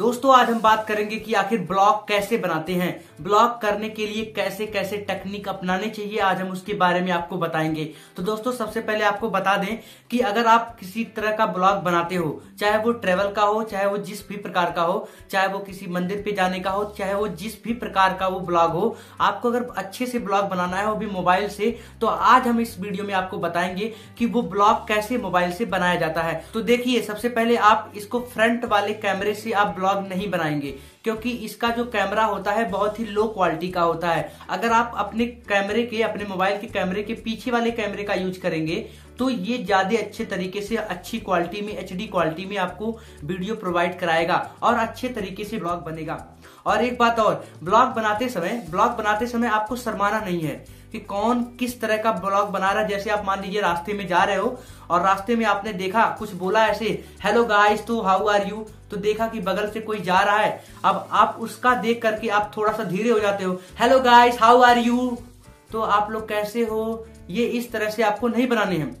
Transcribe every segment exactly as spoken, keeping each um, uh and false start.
दोस्तों आज हम बात करेंगे कि आखिर ब्लॉग कैसे बनाते हैं, ब्लॉग करने के लिए कैसे कैसे टेक्निक अपनाने चाहिए, आज हम उसके बारे में आपको बताएंगे। तो दोस्तों सबसे पहले आपको बता दें कि अगर आप किसी तरह का ब्लॉग बनाते हो, चाहे वो ट्रेवल का हो, चाहे वो जिस भी प्रकार का हो, चाहे वो किसी मंदिर पे जाने का हो, चाहे वो जिस भी प्रकार का वो ब्लॉग हो, आपको अगर अच्छे से ब्लॉग बनाना है वो भी मोबाइल से, तो आज हम इस वीडियो में आपको बताएंगे कि वो ब्लॉग कैसे मोबाइल से बनाया जाता है। तो देखिए सबसे पहले आप इसको फ्रंट वाले कैमरे से आप ब्लॉग नहीं बनाएंगे, क्योंकि इसका जो कैमरा होता है बहुत ही लो क्वालिटी का होता है। अगर आप अपने कैमरे के अपने मोबाइल के कैमरे के पीछे वाले कैमरे का यूज करेंगे तो ये ज्यादा अच्छे तरीके से अच्छी क्वालिटी में एचडी क्वालिटी में आपको वीडियो प्रोवाइड कराएगा और अच्छे तरीके से ब्लॉग बनेगा। और एक बात और, ब्लॉग बनाते समय ब्लॉग बनाते समय आपको शर्माना नहीं है कि कौन किस तरह का ब्लॉग बना रहा है। जैसे आप मान लीजिए रास्ते में जा रहे हो और रास्ते में आपने देखा कुछ बोला ऐसे, हेलो गाइस तो हाउ आर यू, तो देखा कि बगल से कोई जा रहा है। अब आप उसका देख करके आप थोड़ा सा धीरे हो जाते हो, hello guys how are you, तो आप लोग कैसे हो, ये इस तरह से आपको नहीं बनाने हैं।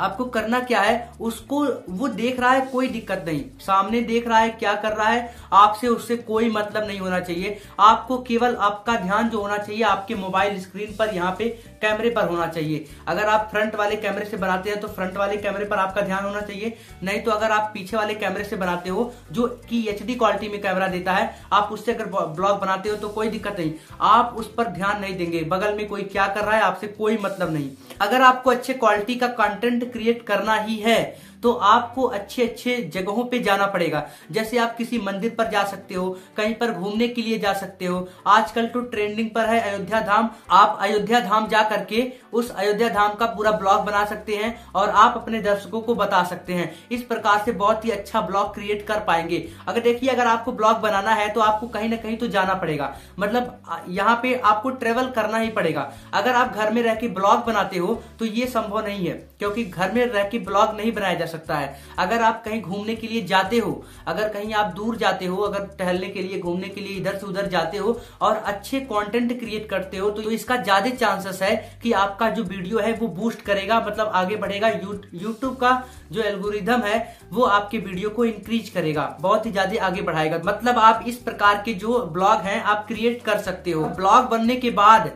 आपको करना क्या है, उसको वो देख रहा है कोई दिक्कत नहीं, सामने देख रहा है क्या कर रहा है, आपसे उससे कोई मतलब नहीं होना चाहिए। आपको केवल आपका ध्यान जो होना चाहिए आपके मोबाइल स्क्रीन पर, यहाँ पे कैमरे पर होना चाहिए। अगर आप फ्रंट वाले कैमरे से बनाते हैं तो फ्रंट वाले कैमरे पर आपका ध्यान होना चाहिए, नहीं तो अगर आप पीछे वाले कैमरे से बनाते हो जो कि एचडी क्वालिटी में कैमरा देता है, आप उससे अगर ब्लॉग बनाते हो तो कोई दिक्कत नहीं, आप उस पर ध्यान नहीं देंगे, बगल में कोई क्या कर रहा है आपसे कोई मतलब नहीं। अगर आपको अच्छे क्वालिटी का कंटेंट क्रिएट करना ही है तो आपको अच्छे अच्छे जगहों पे जाना पड़ेगा। जैसे आप किसी मंदिर पर जा सकते हो, कहीं पर घूमने के लिए जा सकते हो। आजकल तो ट्रेंडिंग पर है अयोध्या धाम, आप अयोध्या धाम जा करके उस अयोध्या धाम का पूरा ब्लॉग बना सकते हैं और आप अपने दर्शकों को बता सकते हैं। इस प्रकार से बहुत ही अच्छा ब्लॉग क्रिएट कर पाएंगे। अगर देखिए अगर आपको ब्लॉग बनाना है तो आपको कहीं ना कहीं तो जाना पड़ेगा, मतलब यहाँ पे आपको ट्रेवल करना ही पड़ेगा। अगर आप घर में रह के ब्लॉग बनाते हो तो ये संभव नहीं है, क्योंकि घर में रह के ब्लॉग नहीं बनाया जा सकता है। अगर आप कहीं घूमने के लिए जाते हो, अगर कहीं आप दूर जाते हो, अगर टहलने के लिए घूमने के लिए इधर से उधर जाते हो और अच्छे कंटेंट क्रिएट करते हो तो इसका ज्यादा चांसेस है कि आपका जो वीडियो है वो बूस्ट करेगा, मतलब आगे बढ़ेगा। यूट्यूब का जो एल्गोरिदम है वो आपके वीडियो को इंक्रीज करेगा, बहुत ही ज्यादा आगे बढ़ाएगा। मतलब आप इस प्रकार के जो ब्लॉग है आप क्रिएट कर सकते हो। ब्लॉग बनने के बाद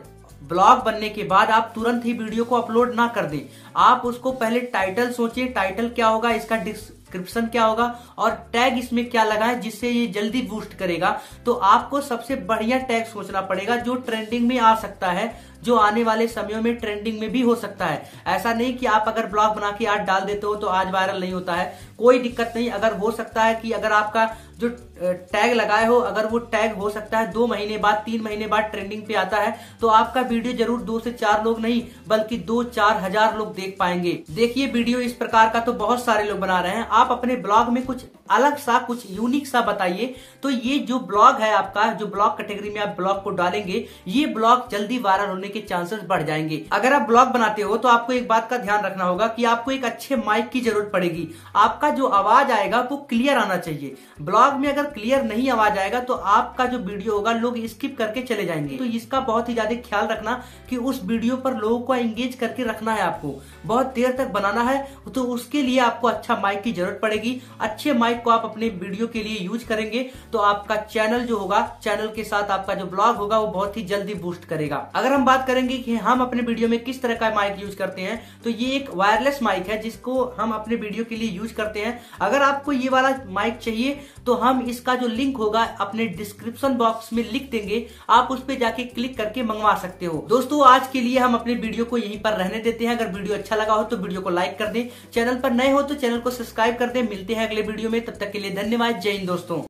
ब्लॉग बनने के बाद आप तुरंत ही वीडियो को अपलोड ना कर दें, आप उसको पहले टाइटल सोचें, टाइटल क्या होगा, इसका डिस्क्रिप्शन क्या होगा और टैग इसमें क्या लगाएं जिससे ये जल्दी बूस्ट करेगा। तो आपको सबसे बढ़िया टैग सोचना पड़ेगा जो ट्रेंडिंग में आ सकता है, जो आने वाले समयों में ट्रेंडिंग में भी हो सकता है। ऐसा नहीं कि आप अगर ब्लॉग बना के आज डाल देते हो तो आज वायरल नहीं होता है, कोई दिक्कत नहीं। अगर हो सकता है कि अगर आपका जो टैग लगाए हो, अगर वो टैग हो सकता है दो महीने बाद तीन महीने बाद ट्रेंडिंग पे आता है तो आपका वीडियो जरूर दो से चार लोग नहीं बल्कि दो चार हजार लोग देख पाएंगे। देखिए वीडियो इस प्रकार का तो बहुत सारे लोग बना रहे हैं, आप अपने ब्लॉग में कुछ अलग सा कुछ यूनिक सा बताइए। तो ये जो ब्लॉग है आपका, जो ब्लॉग कैटेगरी में आप ब्लॉग को डालेंगे, ये ब्लॉग जल्दी वायरल होने के चांसेस बढ़ जाएंगे। अगर आप ब्लॉग बनाते हो तो आपको एक बात का ध्यान रखना होगा कि आपको एक अच्छे माइक की जरूरत पड़ेगी। आपका जो आवाज आएगा वो क्लियर आना चाहिए। ब्लॉग में अगर क्लियर नहीं आवाज आएगा तो आपका जो वीडियो होगा लोग स्किप करके चले जाएंगे। तो इसका बहुत ही ज्यादा ख्याल रखना कि उस वीडियो पर लोगों को एंगेज करके रखना है, आपको बहुत देर तक बनाना है, तो उसके लिए आपको अच्छा माइक की जरूरत पड़ेगी। अच्छे माइक को आप अपने वीडियो के लिए यूज करेंगे तो आपका चैनल जो होगा, चैनल के साथ आपका जो ब्लॉग होगा वो बहुत ही जल्दी बूस्ट करेगा। अगर हम बात करेंगे कि हम अपने वीडियो में किस तरह का माइक यूज करते हैं, तो ये एक वायरलेस माइक है जिसको हम अपने वीडियो के लिए यूज करते हैं। अगर आपको ये वाला माइक चाहिए तो हम इसका जो लिंक होगा अपने डिस्क्रिप्शन बॉक्स में लिख देंगे, आप उस पर जाके क्लिक करके मंगवा सकते हो। दोस्तों आज के लिए हम अपने वीडियो को यहीं पर रहने देते हैं। अगर वीडियो अच्छा लगा हो तो वीडियो को लाइक कर दें, चैनल पर नए हो तो चैनल को सब्सक्राइब कर दें। मिलते हैं अगले वीडियो में, तब तक के लिए धन्यवाद। जय हिंद दोस्तों।